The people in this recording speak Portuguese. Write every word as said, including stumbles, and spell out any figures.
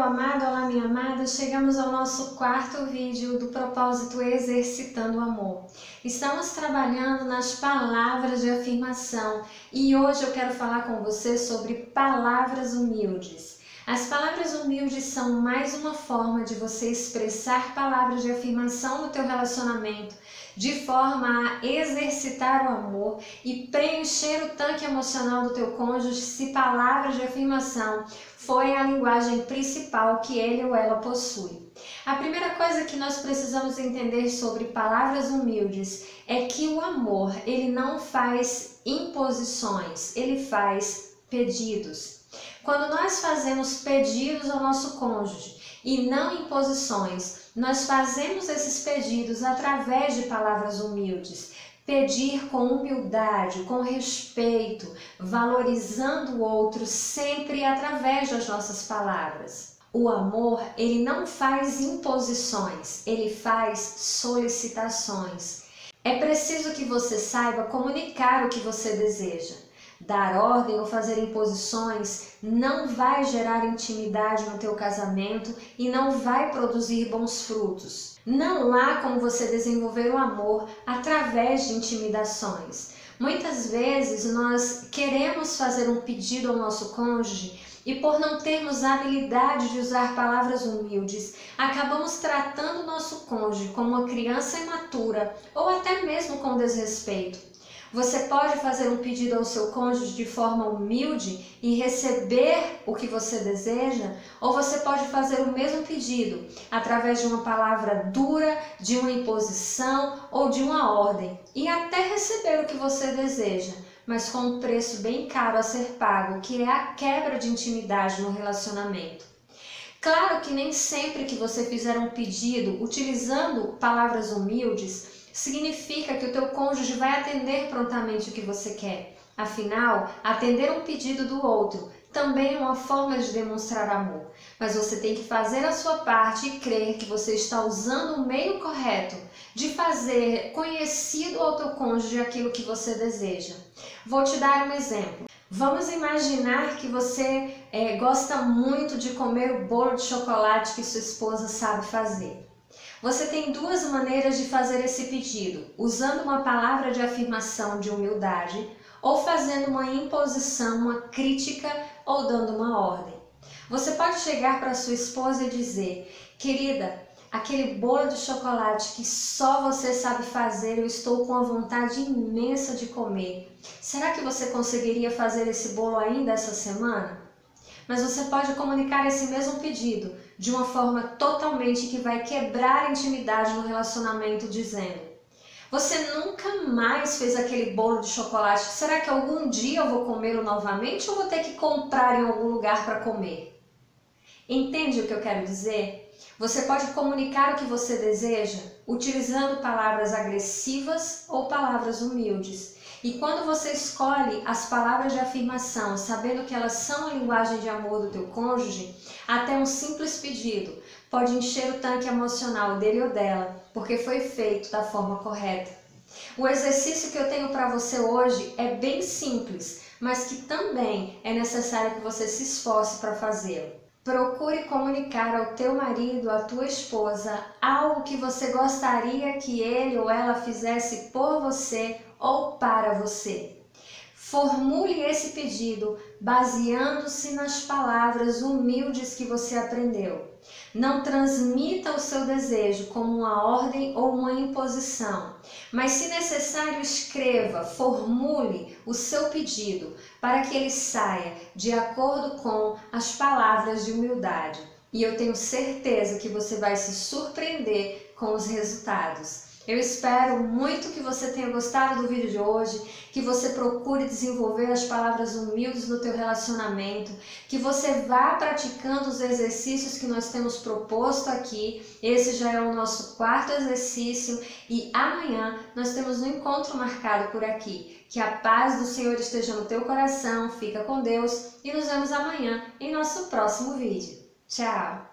meu amado, olá minha amada, chegamos ao nosso quarto vídeo do propósito Exercitando o Amor. Estamos trabalhando nas palavras de afirmação e hoje eu quero falar com você sobre palavras humildes. As palavras humildes são mais uma forma de você expressar palavras de afirmação no teu relacionamento, de forma a exercitar o amor e preencher o tanque emocional do teu cônjuge se palavras de afirmação foi a linguagem principal que ele ou ela possui. A primeira coisa que nós precisamos entender sobre palavras humildes é que o amor, ele não faz imposições, ele faz pedidos. Quando nós fazemos pedidos ao nosso cônjuge e não imposições, nós fazemos esses pedidos através de palavras humildes. Pedir com humildade, com respeito, valorizando o outro sempre através das nossas palavras. O amor, ele não faz imposições, ele faz solicitações. É preciso que você saiba comunicar o que você deseja. Dar ordem ou fazer imposições não vai gerar intimidade no teu casamento e não vai produzir bons frutos. Não há como você desenvolver o amor através de intimidações. Muitas vezes nós queremos fazer um pedido ao nosso cônjuge e por não termos a habilidade de usar palavras humildes, acabamos tratando o nosso cônjuge como uma criança imatura ou até mesmo com desrespeito. Você pode fazer um pedido ao seu cônjuge de forma humilde e receber o que você deseja, ou você pode fazer o mesmo pedido através de uma palavra dura, de uma imposição ou de uma ordem, e até receber o que você deseja, mas com um preço bem caro a ser pago, que é a quebra de intimidade no relacionamento. Claro que nem sempre que você fizer um pedido utilizando palavras humildes, significa que o teu cônjuge vai atender prontamente o que você quer. Afinal, atender um pedido do outro também é uma forma de demonstrar amor. Mas você tem que fazer a sua parte e crer que você está usando o meio correto de fazer conhecido ao teu cônjuge aquilo que você deseja. Vou te dar um exemplo. Vamos imaginar que você é, gosta muito de comer o bolo de chocolate que sua esposa sabe fazer. Você tem duas maneiras de fazer esse pedido, usando uma palavra de afirmação de humildade ou fazendo uma imposição, uma crítica ou dando uma ordem. Você pode chegar para sua esposa e dizer: querida, aquele bolo de chocolate que só você sabe fazer, eu estou com uma vontade imensa de comer. Será que você conseguiria fazer esse bolo ainda essa semana? Mas você pode comunicar esse mesmo pedido de uma forma totalmente que vai quebrar a intimidade no relacionamento, dizendo: você nunca mais fez aquele bolo de chocolate, será que algum dia eu vou comê-lo novamente ou vou ter que comprar em algum lugar para comer? Entende o que eu quero dizer? Você pode comunicar o que você deseja utilizando palavras agressivas ou palavras humildes. E quando você escolhe as palavras de afirmação, sabendo que elas são a linguagem de amor do teu cônjuge, até um simples pedido pode encher o tanque emocional dele ou dela, porque foi feito da forma correta. O exercício que eu tenho para você hoje é bem simples, mas que também é necessário que você se esforce para fazê-lo. Procure comunicar ao teu marido, à tua esposa, algo que você gostaria que ele ou ela fizesse por você ou para você. Formule esse pedido baseando-se nas palavras humildes que você aprendeu. Não transmita o seu desejo como uma ordem ou uma imposição, mas se necessário escreva, formule o seu pedido para que ele saia de acordo com as palavras de humildade. E eu tenho certeza que você vai se surpreender com os resultados. Eu espero muito que você tenha gostado do vídeo de hoje, que você procure desenvolver as palavras humildes no teu relacionamento, que você vá praticando os exercícios que nós temos proposto aqui. Esse já é o nosso quarto exercício e amanhã nós temos um encontro marcado por aqui. Que a paz do Senhor esteja no teu coração, fica com Deus e nos vemos amanhã em nosso próximo vídeo. Tchau!